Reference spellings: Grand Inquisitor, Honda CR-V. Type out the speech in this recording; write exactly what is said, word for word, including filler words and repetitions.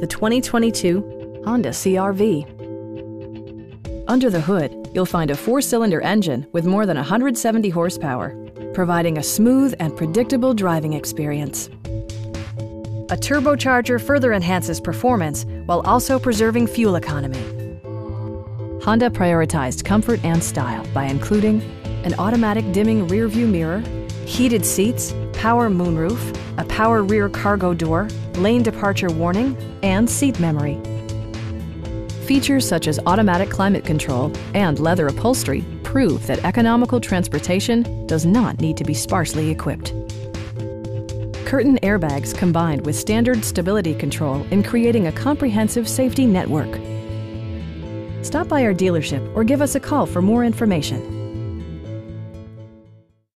the twenty twenty-two Honda C R V. Under the hood, you'll find a four-cylinder engine with more than one hundred seventy horsepower, providing a smooth and predictable driving experience. A turbocharger further enhances performance while also preserving fuel economy. Honda prioritized comfort and style by including an automatic dimming rearview mirror, heated seats, power moonroof, a power rear cargo door, lane departure warning, and seat memory. Features such as automatic climate control and leather upholstery prove that economical transportation does not need to be sparsely equipped. Curtain airbags combined with standard stability control in creating a comprehensive safety network. Stop by our dealership or give us a call for more information.